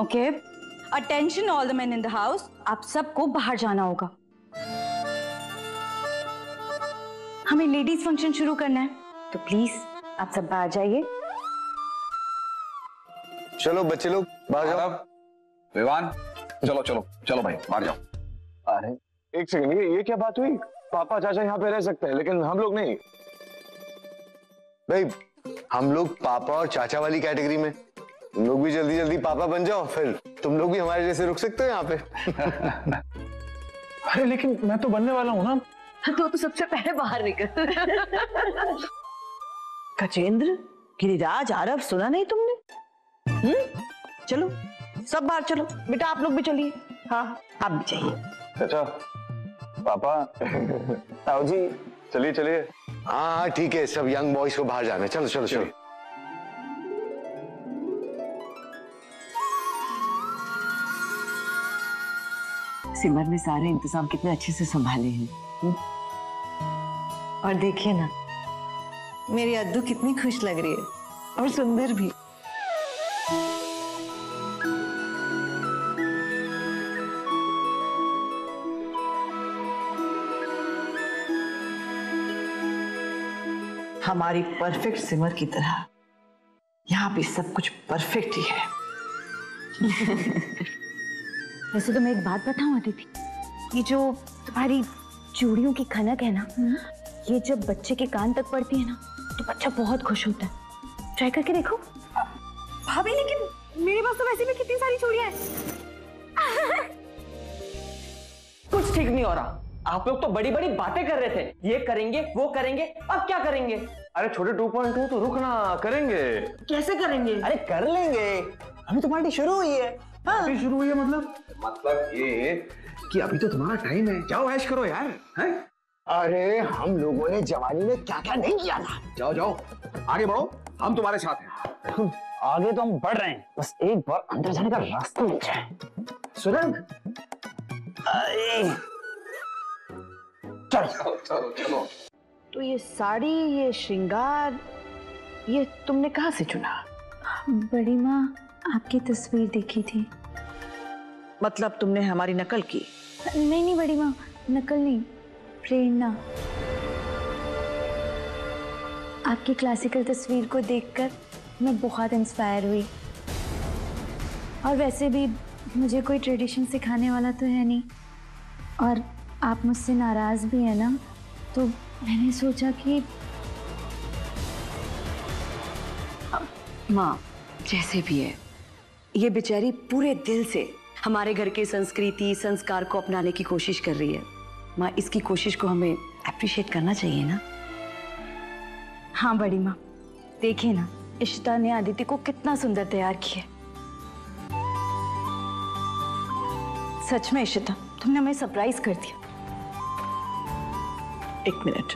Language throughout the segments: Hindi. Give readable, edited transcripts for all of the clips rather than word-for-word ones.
Okay? Attention all the men in the house, आप सबको बाहर जाना होगा। हमें लेडीज फंक्शन शुरू करना है, तो प्लीज आप सब बाहर जाइए। चलो बच्चे लोग बाहर जाओ। विवान चलो चलो चलो भाई बाहर जाओ। अरे एक सेकंड, ये क्या बात हुई? पापा चाचा यहाँ पे रह सकते हैं लेकिन हम लोग नहीं। भाई हम लोग पापा और चाचा वाली कैटेगरी में, तुम लोग भी जल्दी जल्दी पापा बन जाओ, फिर तुम लोग भी हमारे जैसे रुक सकते हो यहाँ पे। अरे लेकिन मैं तो बनने वाला हूँ ना। तो सबसे पहले बाहर निकल। गजेंद्र, गिरिराज, आरव, सुना नहीं तुमने? चलो सब बाहर चलो बेटा, आप लोग भी चलिए। हाँ आप भी चाहिए। अच्छा पापा ताऊ जी चलिए चलिए। हाँ ठीक है, सब यंग बॉयज को बाहर जाना है। चलो चलो चलो। सिमर ने सारे इंतजाम कितने अच्छे से संभाले हैं। और देखिए ना मेरी अद्दू कितनी खुश लग रही है, और सुंदर भी। हमारी परफेक्ट सिमर की तरह यहाँ पे सब कुछ परफेक्ट ही है। वैसे तो मैं एक बात बताऊं अदिति, ये जो तुम्हारी चूड़ियों की खनक है ना, ये जब बच्चे के कान तक पड़ती है ना तो बच्चा बहुत खुश होता है। ट्राई करके देखो। भाभी लेकिन मेरे पास तो वैसे भी कितनी सारी चूड़ियां हैं। कुछ ठीक नहीं हो रहा। आप लोग तो बड़ी बड़ी बातें कर रहे थे, ये करेंगे वो करेंगे, अब क्या करेंगे? अरे छोटे 2.2 तो रुकना, करेंगे। कैसे करेंगे? अरे कर लेंगे, अभी तो पार्टी शुरू हुई है। पार्टी शुरू हुई है मतलब ये कि अभी तो तुम्हारा टाइम है, जाओ ऐश करो यार। है? अरे हम लोगों ने जवानी में क्या क्या नहीं किया था। जाओ जाओ आगे बढ़ो, हम तुम्हारे साथ हैं। आगे तो हम बढ़ रहे हैं, बस एक बार अंदर जाने का रास्ता मिल जाए। सुरंग चलो चलो चलो। तो ये साड़ी, ये श्रृंगार, ये तुमने कहाँ से चुना? बड़ी माँ आपकी तस्वीर देखी थी। मतलब तुमने हमारी नकल की? नहीं नहीं बड़ी माँ, नकल नहीं, प्रेरणा। आपकी क्लासिकल तस्वीर को देखकर मैं बहुत इंस्पायर हुई, और वैसे भी मुझे कोई ट्रेडिशन सिखाने वाला तो है नहीं, और आप मुझसे नाराज भी है ना, तो मैंने सोचा कि माँ जैसे भी है, ये बेचारी पूरे दिल से हमारे घर के संस्कृति संस्कार को अपनाने की कोशिश कर रही है। माँ इसकी कोशिश को हमें अप्रिशिएट करना चाहिए ना। हाँ बड़ी माँ, देखिए ना इशिता ने आदिति को कितना सुंदर तैयार किया है। सच में इशिता तुमने हमें सरप्राइज कर दिया। एक मिनट,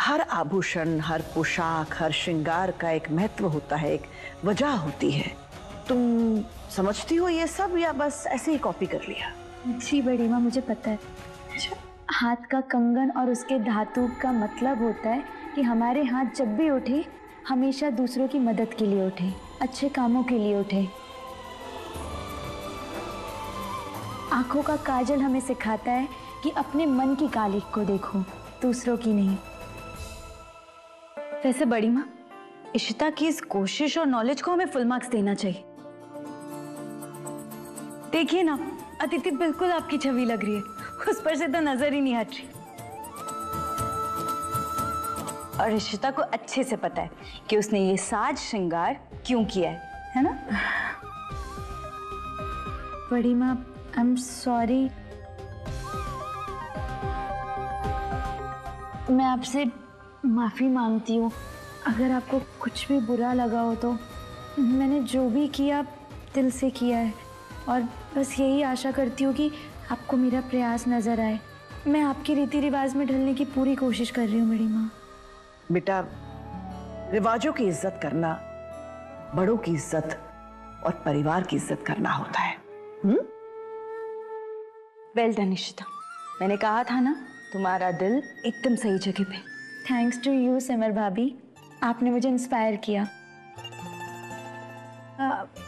हर आभूषण, हर पोशाक, हर श्रृंगार का एक महत्व होता है, एक वजह होती है। तुम समझती हो ये सब या बस ऐसे ही कॉपी कर लिया? जी बड़ी माँ मुझे पता है। अच्छा। हाथ का कंगन और उसके धातु का मतलब होता है कि हमारे हाथ जब भी उठे हमेशा दूसरों की मदद के लिए उठे, अच्छे कामों के लिए उठे। आँखों का काजल हमें सिखाता है कि अपने मन की कालिख को देखो, दूसरों की नहीं। वैसे बड़ी माँ इशिता की इस कोशिश और नॉलेज को हमें फुल मार्क्स देना चाहिए। देखिए ना अदिति बिल्कुल आपकी छवि लग रही है, उस पर से तो नजर ही नहीं हट रही। और इशिता को अच्छे से पता है कि उसने ये साज श्रृंगार क्यों किया है ना। बड़ी माँ आई एम सॉरी, मैं आपसे माफ़ी मांगती हूँ। अगर आपको कुछ भी बुरा लगा हो तो मैंने जो भी किया दिल से किया है, और बस यही आशा करती हूँ कि आपको मेरा प्रयास नज़र आए। मैं आपके रीति रिवाज में ढलने की पूरी कोशिश कर रही हूँ बड़ी माँ। बेटा रिवाजों की इज्जत करना, बड़ों की इज्जत और परिवार की इज्जत करना होता है। वेल डन इशिता, मैंने कहा था ना तुम्हारा दिल एकदम सही जगह पे। थैंक्स टू यू सिमर भाभी, आपने मुझे इंस्पायर किया।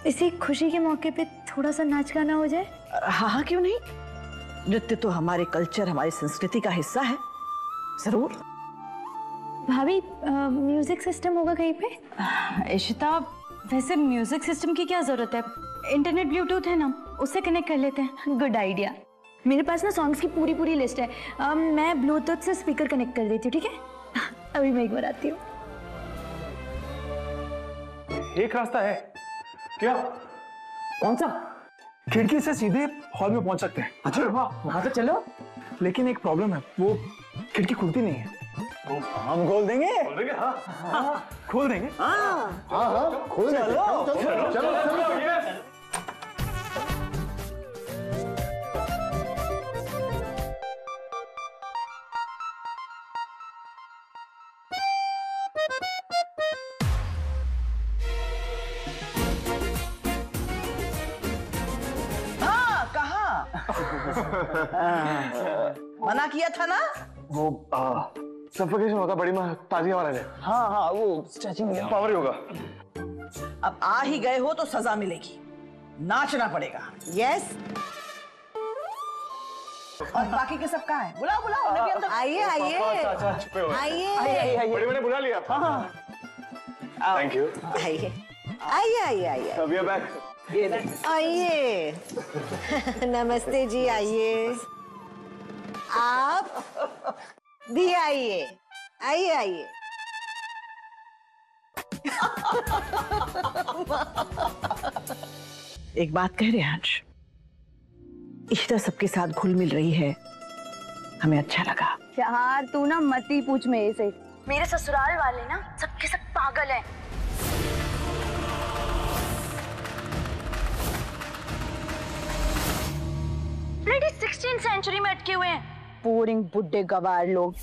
इसी खुशी के मौके पे थोड़ा सा नाच गाना हो जाए। हाँ हाँ क्यों नहीं, नृत्य तो हमारे कल्चर, हमारी संस्कृति का हिस्सा है। जरूर। भाभी म्यूजिक सिस्टम होगा कहीं पे? इशिता वैसे म्यूजिक सिस्टम की क्या जरूरत है, इंटरनेट ब्लूटूथ है ना, उससे कनेक्ट कर लेते हैं। Good idea. मेरे पास ना सॉन्ग्स की पूरी पूरी लिस्ट है, मैं ब्लूटूथ से स्पीकर कनेक्ट कर देती हूँ। ठीक है, अभी मैं एक बार आती हूँ। एक रास्ता है क्या? कौन सा? खिड़की से सीधे हॉल में पहुंच सकते हैं। अच्छा वहां से चलो। लेकिन एक प्रॉब्लम है, वो खिड़की खुलती नहीं है। हम खोल देंगे। खोल देंगे। खोल देंगे। मना किया था ना, वो सफोकेशन होता बड़ी माँ, ताजी हवा लेने। हाँ हाँ वो स्ट्रेचिंग पावर ही होगा। अब आ ही गए हो तो सजा मिलेगी, नाचना पड़ेगा। यस। और बाकी के सब कहाँ है? बुलाओ बुलाओ उन्हें भी अंदर। आइए आइए आइए। बड़ी मैंने बुला लिया था। Thank you. आइए आइए आइए आइए। अब ये बैक आइए। नमस्ते जी, आइए आप भी, आइए आइए आइए। एक बात कह रहे हैं, इशिता सबके साथ घुल मिल रही है, हमें अच्छा लगा। यार तू ना मत ही पूछ मेरे से, मेरे ससुराल वाले ना सबके सब पागल हैं। ब्रिटिश 16th सेंचुरी में अटके हुए हैं, बोरिंग बुड्ढे गवार लोग। I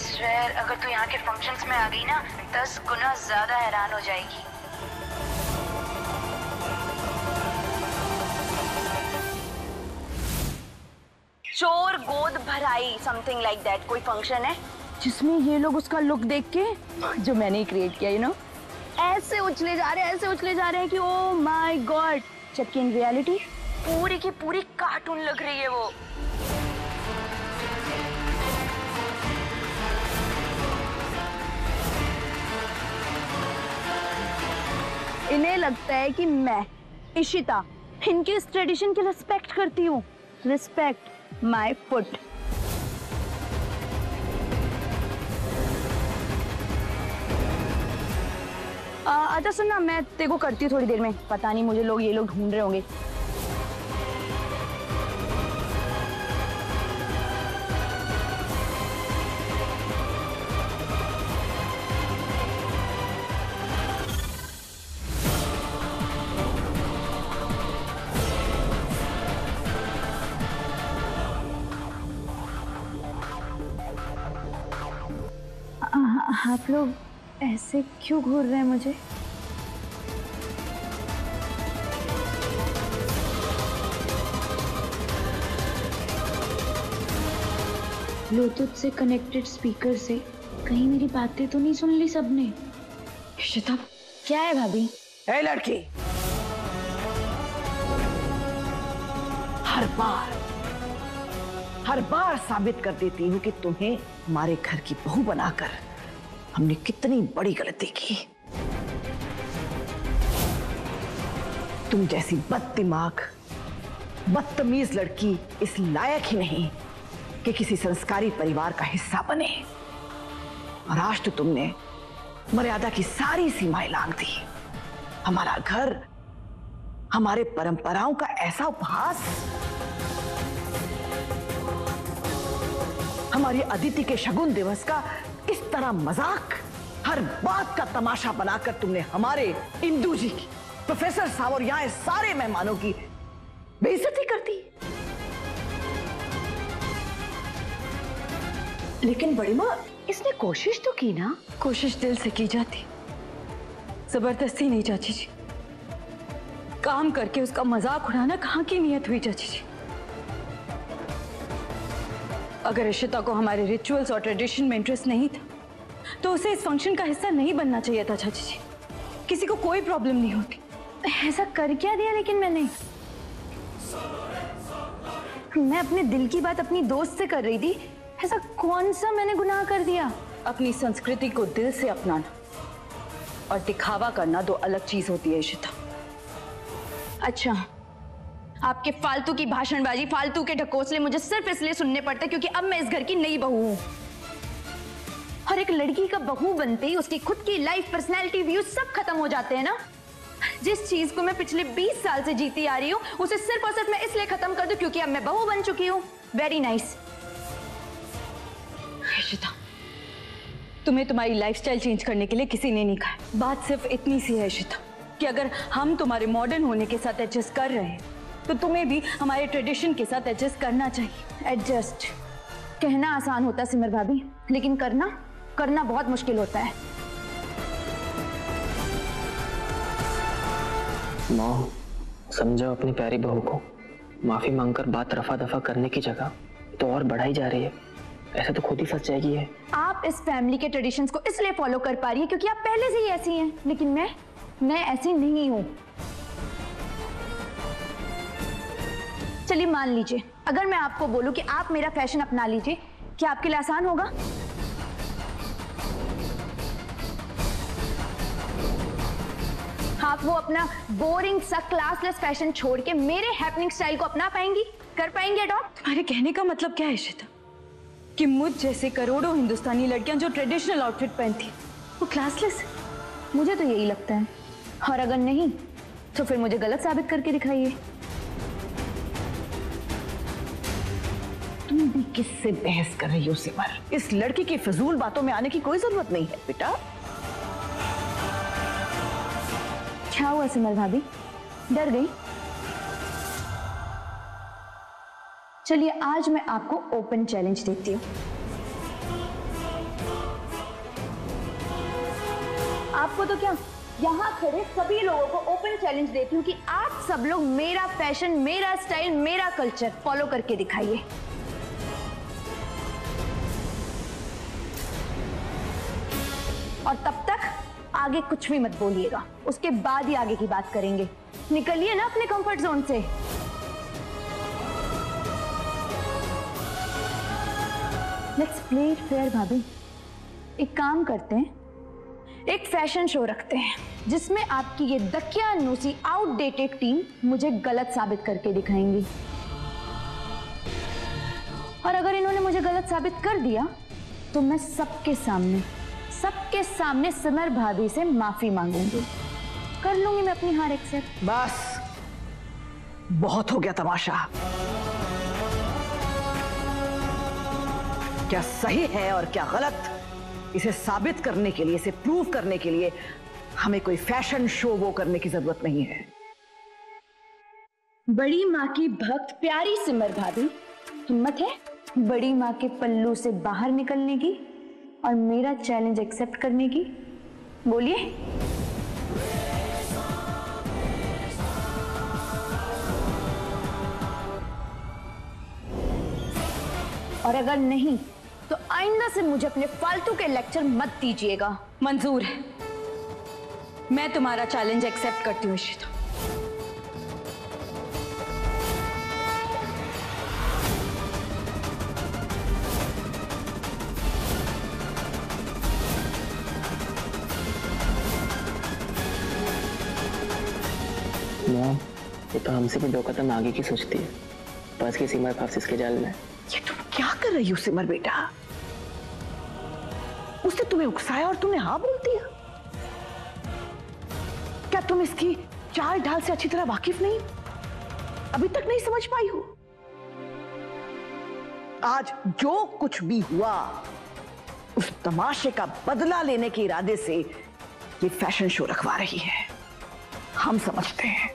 swear, अगर तू यहाँ के फंक्शंस में आ गई ना, 10 गुना ज्यादा हैरान हो जाएगी। चोर गोद भराई, समथिंग लाइक दैट, कोई फंक्शन है जिसमें ये लोग उसका लुक देख के, जो मैंने ही क्रिएट किया, यू नो, ऐसे उछले जा रहे हैं, ऐसे उछले जा रहे हैं कि ओ माय गॉड, जबकि इन रियलिटी पूरी की पूरी कार्टून लग रही है। वो इन्हें लगता है कि मैं इशिता इनके इस ट्रेडिशन की रिस्पेक्ट करती हूँ। Respect my foot. अच्छा सुनना, मैं तेरे को करती हूँ थोड़ी देर में, पता नहीं मुझे लोग, ये लोग ढूंढ रहे होंगे। आप लोग ऐसे क्यों घूर रहे हैं मुझे? ब्लूटूथ से कनेक्टेड स्पीकर से कहीं मेरी बातें तो नहीं सुन ली सबने? इशिता क्या है भाभी? ए लड़की, हर बार साबित कर देती हूँ कि तुम्हें हमारे घर की बहू बनाकर हमने कितनी बड़ी गलती की। तुम जैसी बददिमाग, बदतमीज लड़की इस लायक ही नहीं कि किसी संस्कारी परिवार का हिस्सा बने। और आज तो तुमने मर्यादा की सारी सीमाएं लांघ दी। हमारा घर, हमारे परंपराओं का ऐसा उपहास, हमारी अदिति के शगुन दिवस का इस तरह मजाक, हर बात का तमाशा बनाकर तुमने हमारे इंदू जी की, प्रोफेसर साहब और यहाँ सारे मेहमानों की बेइज्जती कर दी। लेकिन बड़ी माँ, इसने कोशिश तो की ना। कोशिश दिल से की जाती, जबरदस्ती नहीं चाची जी। काम करके उसका मजाक उड़ाना कहाँ की नियत हुई चाची जी? अगर इशिता को हमारे रिचुअल्स और ट्रेडिशन में इंटरेस्ट नहीं था तो उसे इस फंक्शन का हिस्सा नहीं बनना चाहिए था चाची जी। किसी किसी को कोई प्रॉब्लम नहीं होती। ऐसा कर क्या दिया लेकिन मैंने? मैं अपने दिल की बात अपनी दोस्त से कर रही थी। ऐसा कौन सा मैंने गुनाह कर दिया? अपनी संस्कृति को दिल से अपनाना और दिखावा करना दो अलग चीज होती है इशिता। अच्छा, आपके फालतू की भाषणबाजी, फालतू के ढकोसले मुझे सिर्फ इसलिए सुनने पड़ते क्योंकि अब मैं इस घर की नई बहू हूं। और एक लड़की का बहू बनते ही उसकी खुद की लाइफ, पर्सनैलिटी, व्यू सब खत्म हो जाते हैं ना। जिस चीज को मैं पिछले 20 साल से जीती आ रही हूँ उसे सिर्फ और सिर्फ मैं इसलिए खत्म कर दूं क्योंकि अब मैं बहू बन चुकी हूँ। Very nice. इशिता, तुम्हें तुम्हारी लाइफस्टाइल चेंज करने के लिए किसी ने नहीं कहा। बात सिर्फ इतनी सी है इशिता कि अगर हम तुम्हारे मॉडर्न होने के साथ एडजस्ट कर रहे हैं तो तुम्हें भी हमारे ट्रेडिशन के साथ एडजस्ट करना चाहिए। एडजस्ट कहना आसान होता है सिमर भाभी, लेकिन करना बहुत मुश्किल होता है। माँ, समझाओ अपनी प्यारी बहू को। माफी मांगकर बात रफा दफा करने की जगह तो और बढ़ाई जा रही है। ऐसा तो खुद ही फंस जाएगी है। आप इस फैमिली के ट्रेडिशंस को इसलिए फॉलो कर पा रही है क्योंकि आप पहले से ही ऐसी हैं, लेकिन मैं ऐसी नहीं हूँ। चलिए मान लीजिए, अगर मैं आपको बोलूं कि आप मेरा फैशन अपना लीजिए, क्या आपके लिए आसान होगा? आप वो अपना बोरिंग सा क्लासलेस फैशन छोड़ के मेरे हैपनिंग स्टाइल को अपना पाएंगी, कर पाएंगी अडॉप्ट? तुम्हारे कहने का मतलब क्या है इशिता? कि मुझ जैसे करोड़ों हिंदुस्तानी लड़कियां जो ट्रेडिशनल आउटफिट पहनती वो क्लासलेस? मुझे तो यही लगता है, और अगर नहीं तो फिर मुझे गलत साबित करके दिखाइए। तुम भी किससे बहस कर रही हो सिमर? इस लड़की की फजूल बातों में आने की कोई जरूरत नहीं है बेटा। क्या हुआ सिमर भाभी, डर गई? चलिए आज मैं आपको ओपन चैलेंज देती हूँ। आपको तो क्या, यहाँ खड़े सभी लोगों को ओपन चैलेंज देती हूँ कि आप सब लोग मेरा फैशन, मेरा स्टाइल, मेरा कल्चर फॉलो करके दिखाइए। और तब तक आगे कुछ भी मत बोलिएगा, उसके बाद ही आगे की बात करेंगे। निकलिए ना अपने कंफर्ट जोन से। लेट्स प्ले इट फेयर भाभी। एक काम करते हैं, एक फैशन शो रखते हैं जिसमें आपकी ये दकियानूसी आउटडेटेड टीम मुझे गलत साबित करके दिखाएंगी। और अगर इन्होंने मुझे गलत साबित कर दिया तो मैं सबके सामने सिमर भाभी से माफी मांगूंगी। कर लूंगी मैं अपनी हार एक्सेप्ट। बस, बहुत हो गया तमाशा। क्या सही है और क्या गलत, इसे साबित करने के लिए, इसे प्रूव करने के लिए हमें कोई फैशन शो वो करने की जरूरत नहीं है। बड़ी माँ की भक्त प्यारी सिमर भाभी, हिम्मत है बड़ी माँ के पल्लू से बाहर निकलने की और मेरा चैलेंज एक्सेप्ट करने की? बोलिए। और अगर नहीं तो आइंदा से मुझे अपने फालतू के लेक्चर मत दीजिएगा। मंजूर है, मैं तुम्हारा चैलेंज एक्सेप्ट करती हूँ इशिता। मॉम, ये तो हमसे भी दो कदम आगे की सोचती है। बस की सीमा फांस इसके जाल में। ये तुम क्या कर रही हो सिमर बेटा? उसने तुम्हें उकसाया और तुमने हाँ बोल दिया? क्या तुम इसकी चाल ढाल से अच्छी तरह वाकिफ नहीं, अभी तक नहीं समझ पाई हो? आज जो कुछ भी हुआ उस तमाशे का बदला लेने के इरादे से ये फैशन शो रखवा रही है। हम समझते हैं।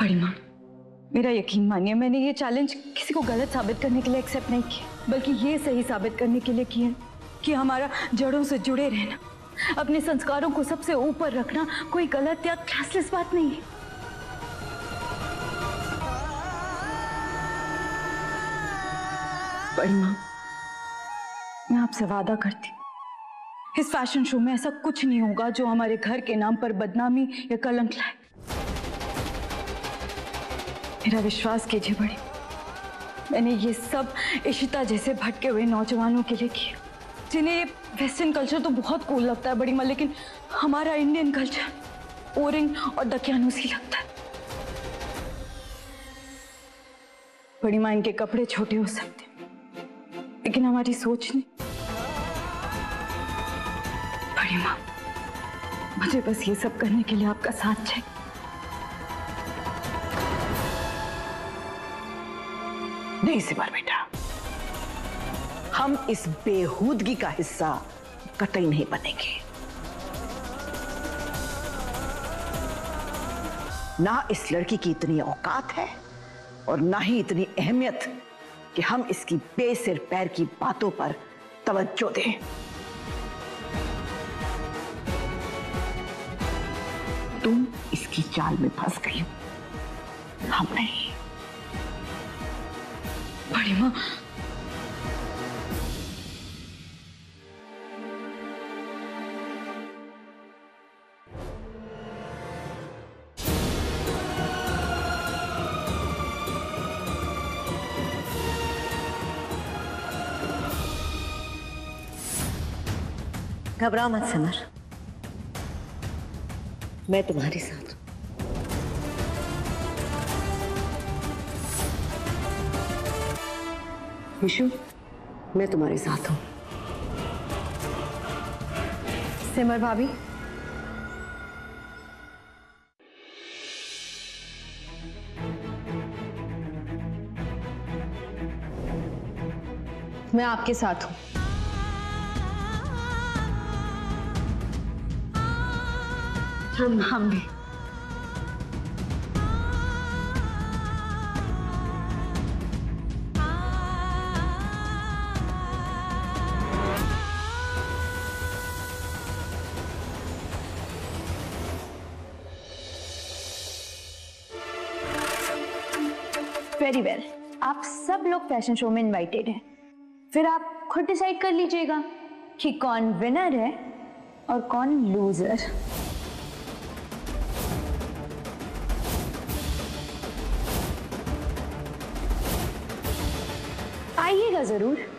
बड़ी माँ, मेरा यकीन मानिए, मैंने ये चैलेंज किसी को गलत साबित करने के लिए एक्सेप्ट नहीं किया, बल्कि ये सही साबित करने के लिए किया कि हमारा जड़ों से जुड़े रहना, अपने संस्कारों को सबसे ऊपर रखना कोई गलत या क्लासलेस बात नहीं है। बड़ी माँ, मैं आपसे वादा करती इस फैशन शो में ऐसा कुछ नहीं होगा जो हमारे घर के नाम पर बदनामी या कलंक लाए। मेरा विश्वास कीजिए बड़े, मैंने ये सब इशिता जैसे भटके हुए नौजवानों के लिए किया जिन्हें वेस्टर्न कल्चर तो बहुत कूल लगता है बड़ी मां, लेकिन हमारा इंडियन कल्चर ओरिंग और दकियानूस ही लगता है। बड़ी मां, इनके कपड़े छोटे हो सकते लेकिन हमारी सोच नहीं। बड़ी मां, मुझे बस ये सब करने के लिए आपका साथ चाहिए। नहीं सिमर बेटा, हम इस बेहूदगी का हिस्सा कतई नहीं बनेंगे, ना इस लड़की की इतनी औकात है और ना ही इतनी अहमियत कि हम इसकी बेसिर पैर की बातों पर तवज्जो दें। तुम इसकी चाल में फंस गई हो, हम नहीं। बड़ी मां, घबराओ मत समर, मैं तुम्हारे साथ हूं। विशु, मैं तुम्हारे साथ हूं। सिमर भाभी, मैं आपके साथ हूं। हम भी वेरी वेल। आप सब लोग फैशन शो में इनवाइटेड हैं। फिर आप खुद डिसाइड कर लीजिएगा कि कौन विनर है और कौन लूजर। आइएगा जरूर।